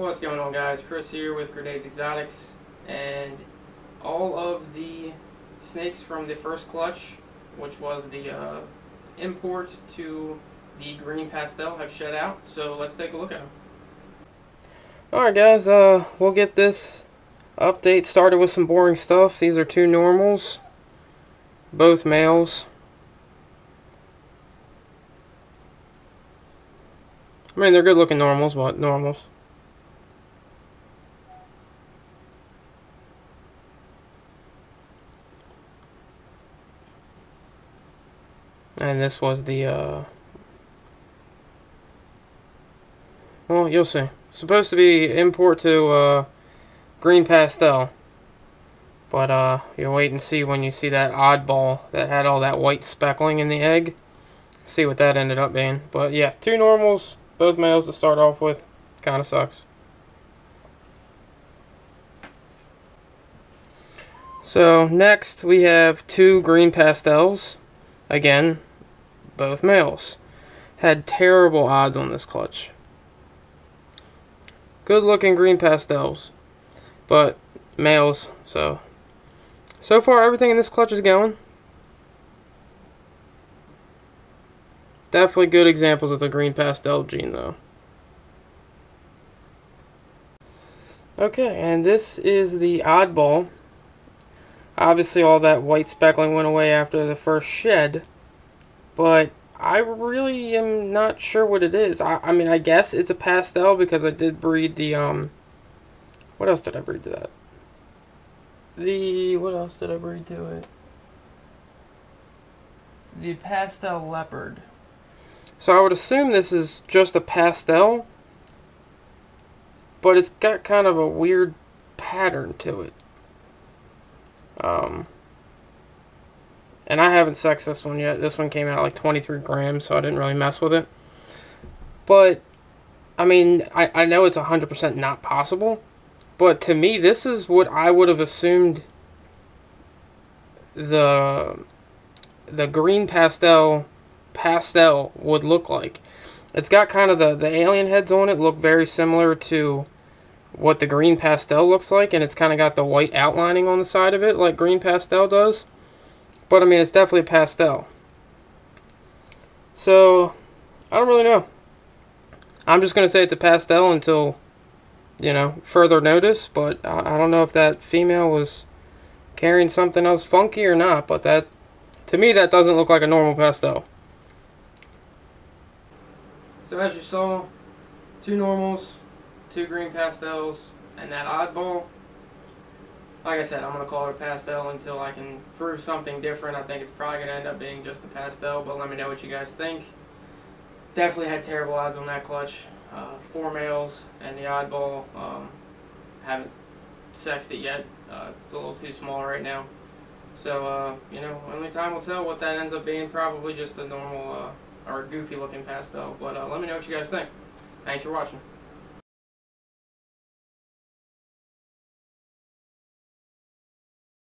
What's going on, guys? Chris here with Grenades Exotics, and all of the snakes from the first clutch, which was the import to the green pastel, have shed out, so let's take a look at them. Alright guys, we'll get this update started with some boring stuff. These are two normals, both males. I mean, they're good looking normals, but normals. And this was the, well, you'll see. It's supposed to be import to, green pastel. But, you'll wait and see when you see that oddball that had all that white speckling in the egg. See what that ended up being. But, yeah, two normals, both males to start off with. Kind of sucks. So, next we have two green pastels. Again, both males. Had terrible odds on this clutch. Good looking green pastels, but males. So far everything in this clutch is going. Definitely good examples of the green pastel gene though. Okay, and this is the oddball. Obviously all that white speckling went away after the first shed, but I really am not sure what it is. I mean, I guess it's a pastel because I did breed the, what else did I breed to that? What else did I breed to it? The pastel leopard. So I would assume this is just a pastel, but it's got kind of a weird pattern to it. And I haven't sexed this one yet. This one came out at like 23 grams, so I didn't really mess with it. But, I mean, I know it's 100% not possible. But to me, this is what I would have assumed the green pastel would look like. It's got kind of the alien heads on it, look very similar to what the green pastel looks like. And it's kind of got the white outlining on the side of it, like green pastel does. But, I mean, it's definitely a pastel. So, I don't really know. I'm just going to say it's a pastel until, you know, further notice. But I don't know if that female was carrying something else funky or not. But that, to me, that doesn't look like a normal pastel. So, as you saw, two normals, two green pastels, and that oddball. Like I said, I'm going to call it a pastel until I can prove something different. I think it's probably going to end up being just a pastel, but let me know what you guys think. Definitely had terrible odds on that clutch. Four males and the oddball. Haven't sexed it yet. It's a little too small right now. So, you know, only time will tell what that ends up being. Probably just a normal or goofy looking pastel. But let me know what you guys think. Thanks for watching.